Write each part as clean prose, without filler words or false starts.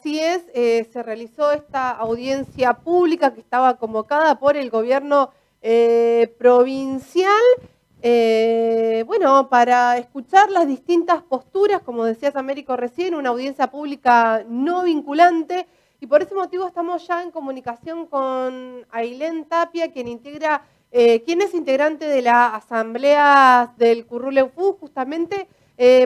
Así es, se realizó esta audiencia pública que estaba convocada por el gobierno provincial, bueno, para escuchar las distintas posturas, como decías Américo recién, una audiencia pública no vinculante, y por ese motivo estamos ya en comunicación con Aylén Tapia, quien es integrante de la Asamblea del Curruleufú, justamente,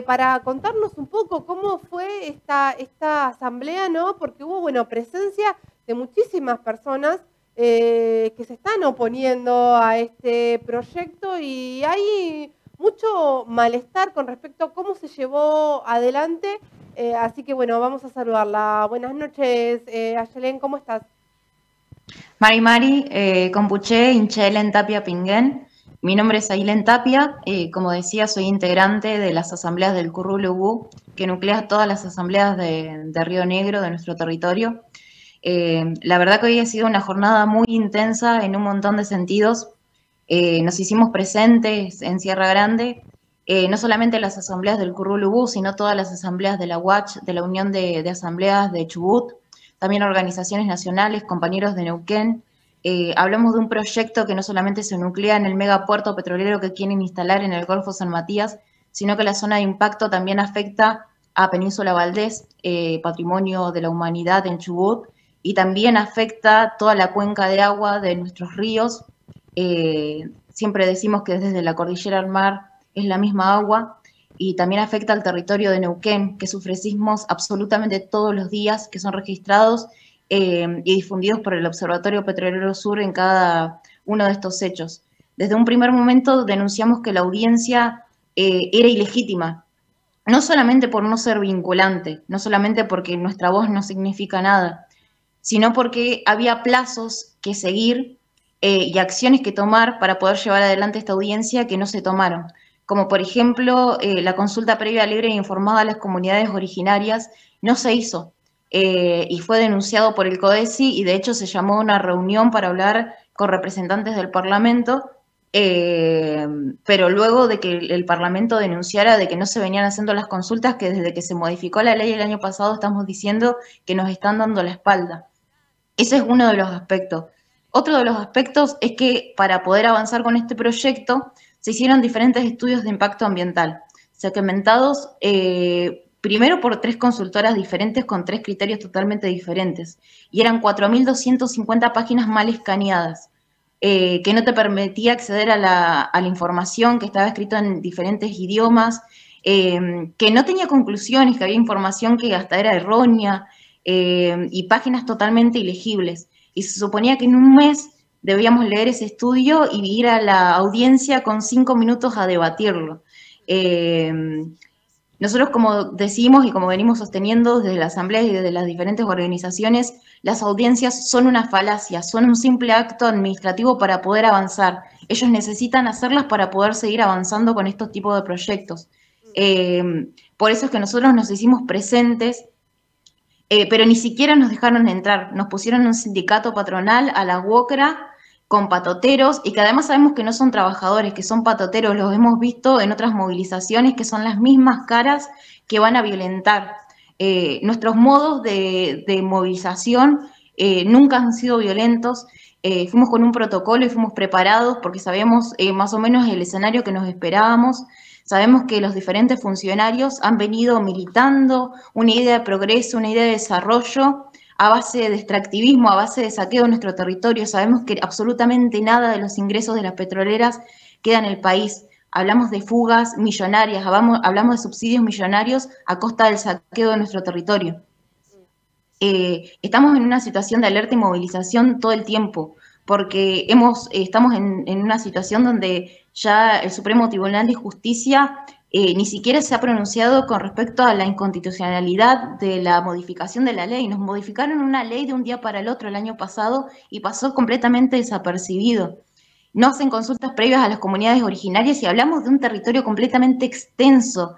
para contarnos un poco cómo fue esta asamblea, ¿no? Porque hubo, bueno, presencia de muchísimas personas que se están oponiendo a este proyecto y hay mucho malestar con respecto a cómo se llevó adelante. Así que, bueno, vamos a saludarla. Buenas noches, Aylén, ¿cómo estás? Mari, compuché, Aylén Tapia Pinguén. Mi nombre es Aylén Tapia, como decía, soy integrante de las asambleas del Currulubú, que nuclea todas las asambleas de Río Negro, de nuestro territorio. La verdad que hoy ha sido una jornada muy intensa en un montón de sentidos. Nos hicimos presentes en Sierra Grande, no solamente las asambleas del Currulubú, sino todas las asambleas de la UACH, de la Unión de Asambleas de Chubut, también organizaciones nacionales, compañeros de Neuquén. Hablamos de un proyecto que no solamente se nuclea en el megapuerto petrolero que quieren instalar en el Golfo San Matías, sino que la zona de impacto también afecta a Península Valdés, patrimonio de la humanidad en Chubut, y también afecta toda la cuenca de agua de nuestros ríos. Siempre decimos que desde la cordillera al mar es la misma agua, y también afecta al territorio de Neuquén, que sufre sismos absolutamente todos los días, que son registrados y difundidos por el Observatorio Petrolero Sur en cada uno de estos hechos. Desde un primer momento denunciamos que la audiencia era ilegítima, no solamente por no ser vinculante, no solamente porque nuestra voz no significa nada, sino porque había plazos que seguir y acciones que tomar para poder llevar adelante esta audiencia que no se tomaron, como por ejemplo la consulta previa, libre e informada a las comunidades originarias no se hizo. Y fue denunciado por el CODESI y de hecho se llamó a una reunión para hablar con representantes del Parlamento, pero luego de que el Parlamento denunciara de que no se venían haciendo las consultas, que desde que se modificó la ley el año pasado estamos diciendo que nos están dando la espalda. Ese es uno de los aspectos. Otro de los aspectos es que para poder avanzar con este proyecto se hicieron diferentes estudios de impacto ambiental, segmentados primero por 3 consultoras diferentes con 3 criterios totalmente diferentes. Y eran 4.250 páginas mal escaneadas, que no te permitía acceder a la información, que estaba escrito en diferentes idiomas, que no tenía conclusiones, que había información que hasta era errónea, y páginas totalmente ilegibles. Y se suponía que en un mes debíamos leer ese estudio y ir a la audiencia con 5 minutos a debatirlo. Nosotros, como decimos y como venimos sosteniendo desde la Asamblea y desde las diferentes organizaciones, las audiencias son una falacia, son un simple acto administrativo para poder avanzar. Ellos necesitan hacerlas para poder seguir avanzando con estos tipos de proyectos. Por eso es que nosotros nos hicimos presentes, pero ni siquiera nos dejaron entrar. Nos pusieron un sindicato patronal a la UOCRA con patoteros, y que además sabemos que no son trabajadores, que son patoteros, los hemos visto en otras movilizaciones, que son las mismas caras que van a violentar. Nuestros modos de movilización nunca han sido violentos, fuimos con un protocolo y fuimos preparados porque sabemos más o menos el escenario que nos esperábamos. Sabemos que los diferentes funcionarios han venido militando una idea de progreso, una idea de desarrollo, a base de extractivismo, a base de saqueo de nuestro territorio. Sabemos que absolutamente nada de los ingresos de las petroleras queda en el país. Hablamos de fugas millonarias, hablamos de subsidios millonarios a costa del saqueo de nuestro territorio. Estamos en una situación de alerta y movilización todo el tiempo, porque estamos en una situación donde ya el Supremo Tribunal de Justicia ni siquiera se ha pronunciado con respecto a la inconstitucionalidad de la modificación de la ley. Nos modificaron una ley de un día para el otro el año pasado y pasó completamente desapercibido. No hacen consultas previas a las comunidades originarias y hablamos de un territorio completamente extenso,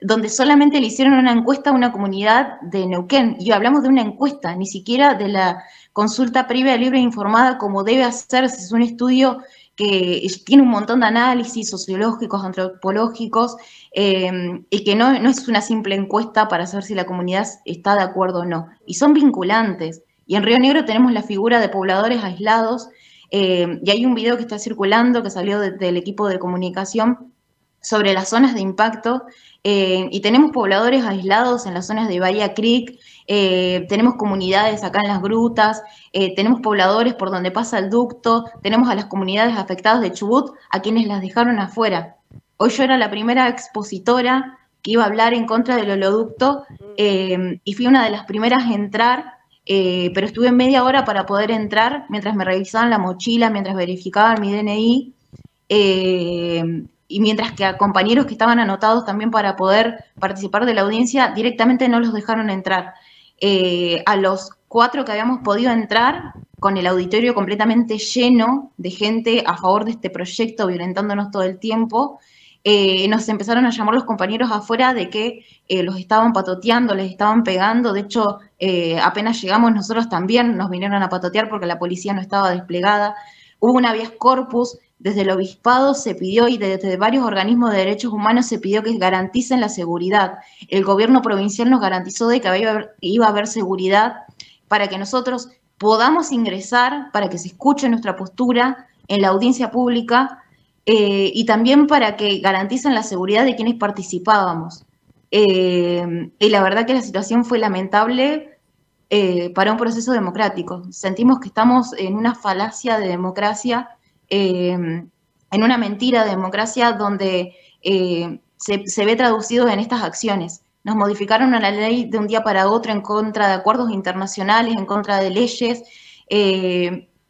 donde solamente le hicieron una encuesta a una comunidad de Neuquén. Y hablamos de una encuesta, ni siquiera de la consulta previa, libre e informada, como debe hacerse. Es un estudio que tiene un montón de análisis sociológicos, antropológicos, y que no es una simple encuesta para saber si la comunidad está de acuerdo o no. Y son vinculantes. Y en Río Negro tenemos la figura de pobladores aislados, y hay un video que está circulando, que salió del equipo de comunicación, sobre las zonas de impacto, y tenemos pobladores aislados en las zonas de Bahía Creek, tenemos comunidades acá en las grutas, tenemos pobladores por donde pasa el ducto, tenemos a las comunidades afectadas de Chubut, a quienes las dejaron afuera. Hoy yo era la primera expositora que iba a hablar en contra del oleoducto, y fui una de las primeras a entrar, pero estuve media hora para poder entrar, mientras me revisaban la mochila, mientras verificaban mi DNI, y mientras que a compañeros que estaban anotados también para poder participar de la audiencia, directamente no los dejaron entrar. A los 4 que habíamos podido entrar, con el auditorio completamente lleno de gente a favor de este proyecto, violentándonos todo el tiempo, nos empezaron a llamar los compañeros afuera de que los estaban patoteando, les estaban pegando. De hecho, apenas llegamos nosotros también nos vinieron a patotear porque la policía no estaba desplegada. Hubo un habeas corpus. Desde el Obispado se pidió, y desde varios organismos de derechos humanos se pidió que garanticen la seguridad. El gobierno provincial nos garantizó de que iba a haber seguridad para que nosotros podamos ingresar, para que se escuche nuestra postura en la audiencia pública, y también para que garanticen la seguridad de quienes participábamos. Y la verdad que la situación fue lamentable para un proceso democrático. Sentimos que estamos en una falacia de democracia, en una mentira de democracia donde se ve traducido en estas acciones. Nos modificaron a la ley de un día para otro en contra de acuerdos internacionales, en contra de leyes,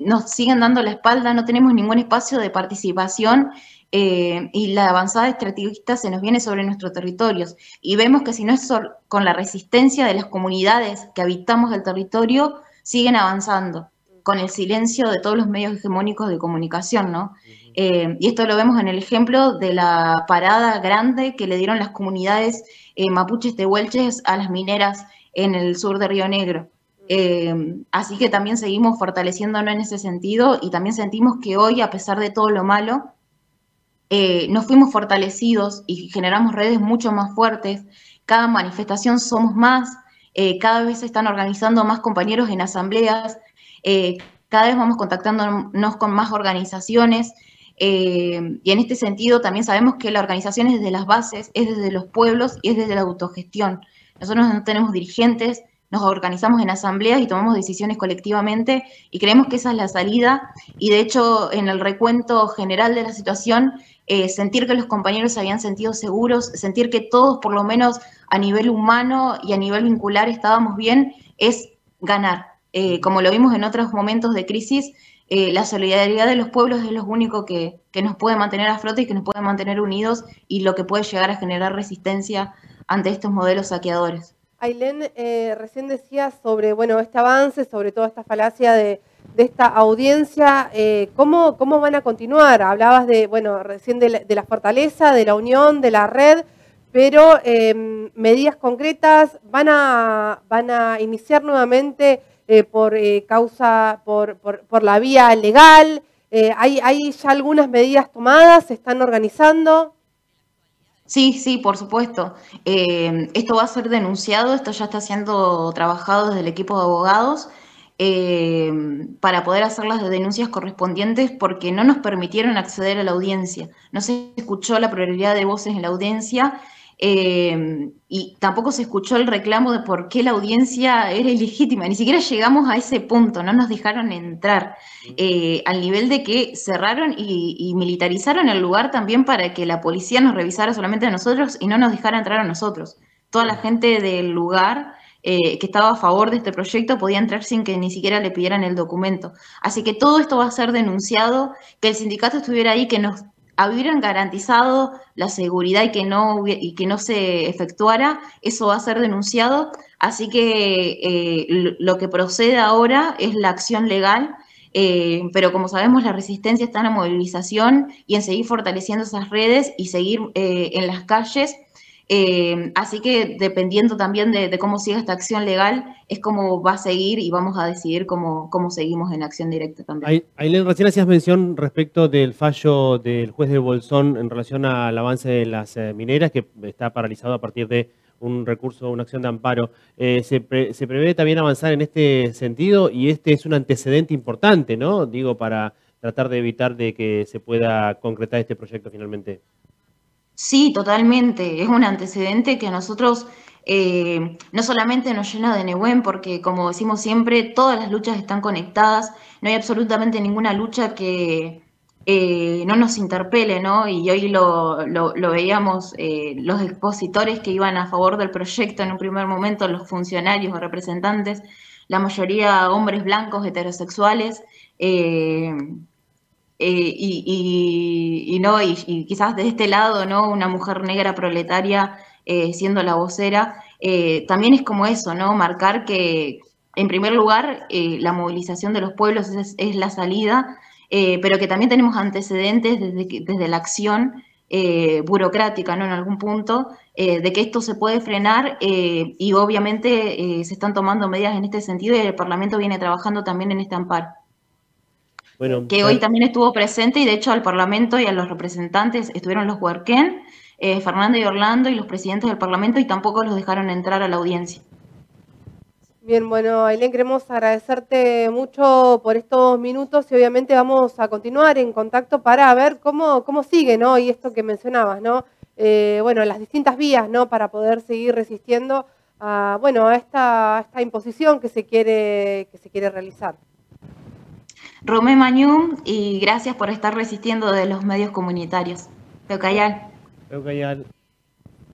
nos siguen dando la espalda, no tenemos ningún espacio de participación, y la avanzada extractivista se nos viene sobre nuestros territorios. Y vemos que si no es con la resistencia de las comunidades que habitamos el territorio, siguen avanzando, con el silencio de todos los medios hegemónicos de comunicación, ¿no? Y esto lo vemos en el ejemplo de la parada grande que le dieron las comunidades mapuches tehuelches a las mineras en el sur de Río Negro. Así que también seguimos fortaleciéndonos en ese sentido, y también sentimos que hoy, a pesar de todo lo malo, nos fuimos fortalecidos y generamos redes mucho más fuertes. Cada manifestación somos más, cada vez se están organizando más compañeros en asambleas, cada vez vamos contactándonos con más organizaciones, y en este sentido también sabemos que la organización es desde las bases, es desde los pueblos y es desde la autogestión. Nosotros no tenemos dirigentes, nos organizamos en asambleas y tomamos decisiones colectivamente, y creemos que esa es la salida. Y de hecho, en el recuento general de la situación, sentir que los compañeros se habían sentido seguros, sentir que todos, por lo menos a nivel humano y a nivel vincular, estábamos bien, es ganar. Como lo vimos en otros momentos de crisis, la solidaridad de los pueblos es lo único que nos puede mantener a flote y que nos puede mantener unidos, y lo que puede llegar a generar resistencia ante estos modelos saqueadores. Aylén, recién decías sobre este avance, sobre toda esta falacia de esta audiencia. ¿Cómo van a continuar? Hablabas recién de la fortaleza, de la unión, de la red. Pero medidas concretas, ¿van a iniciar nuevamente por la vía legal? ¿Hay ya algunas medidas tomadas? ¿Se están organizando? Sí, por supuesto. Esto va a ser denunciado, esto ya está siendo trabajado desde el equipo de abogados para poder hacer las denuncias correspondientes, porque no nos permitieron acceder a la audiencia. No se escuchó la pluralidad de voces en la audiencia. Y tampoco se escuchó el reclamo de por qué la audiencia era ilegítima. Ni siquiera llegamos a ese punto, no nos dejaron entrar, al nivel de que cerraron y militarizaron el lugar también para que la policía nos revisara solamente a nosotros y no nos dejara entrar a nosotros. Toda la gente del lugar que estaba a favor de este proyecto podía entrar sin que ni siquiera le pidieran el documento. Así que todo esto va a ser denunciado, que el sindicato estuviera ahí, que nos hubieran garantizado la seguridad y que no se efectuara, eso va a ser denunciado. Así que lo que procede ahora es la acción legal, pero como sabemos, la resistencia está en la movilización y en seguir fortaleciendo esas redes y seguir en las calles Así que dependiendo también de cómo siga esta acción legal, es cómo va a seguir y vamos a decidir cómo seguimos en acción directa también. Aylén, recién hacías mención respecto del fallo del juez de Bolsón en relación al avance de las mineras, que está paralizado a partir de un recurso, una acción de amparo. Se prevé también avanzar en este sentido y este es un antecedente importante, ¿no? Digo, para tratar de evitar de que se pueda concretar este proyecto finalmente. Sí, totalmente. Es un antecedente que a nosotros no solamente nos llena de nehuén, porque como decimos siempre, todas las luchas están conectadas, no hay absolutamente ninguna lucha que no nos interpele, ¿no? Y hoy lo veíamos, los expositores que iban a favor del proyecto en un primer momento, los funcionarios o representantes, la mayoría hombres blancos, heterosexuales, y quizás de este lado, ¿no? Una mujer negra proletaria siendo la vocera, también es como eso, ¿no? Marcar que, en primer lugar, la movilización de los pueblos es la salida, pero que también tenemos antecedentes desde la acción burocrática, ¿no? En algún punto, de que esto se puede frenar y obviamente se están tomando medidas en este sentido y el Parlamento viene trabajando también en este amparo. Bueno, que hoy también estuvo presente y de hecho al Parlamento y a los representantes estuvieron los Huarquén, Fernando y Orlando y los presidentes del Parlamento y tampoco los dejaron entrar a la audiencia. Bien, bueno, Aylén, queremos agradecerte mucho por estos minutos y obviamente vamos a continuar en contacto para ver cómo sigue, ¿no? Y esto que mencionabas, ¿no? Bueno, las distintas vías, ¿no? Para poder seguir resistiendo a, bueno, a esta imposición que se quiere realizar. Romé Mañú, y gracias por estar resistiendo de los medios comunitarios. Peu Cayal. Peu Cayal.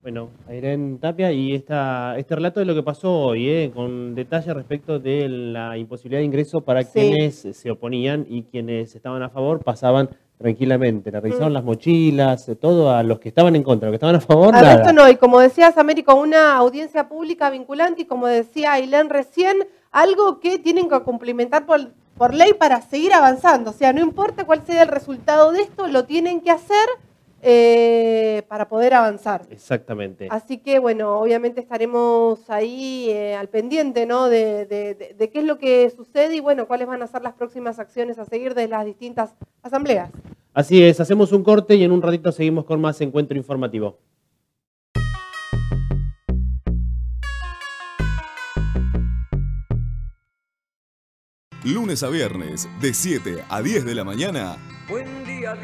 Bueno, Aylén Tapia, y este relato de lo que pasó hoy, con detalle respecto de la imposibilidad de ingreso para quienes se oponían y quienes estaban a favor pasaban tranquilamente. Le revisaron las mochilas, todo a los que estaban en contra, a los que estaban a favor. Al resto no, y como decías, Américo, una audiencia pública vinculante y como decía Aylén recién, algo que tienen que cumplimentar por ley para seguir avanzando, o sea, no importa cuál sea el resultado de esto, lo tienen que hacer para poder avanzar. Exactamente. Así que, bueno, obviamente estaremos ahí al pendiente, ¿no? de qué es lo que sucede y, bueno, cuáles van a ser las próximas acciones a seguir de las distintas asambleas. Así es, hacemos un corte y en un ratito seguimos con más Encuentro Informativo. Lunes a viernes, de 7 a 10 de la mañana. Buen día,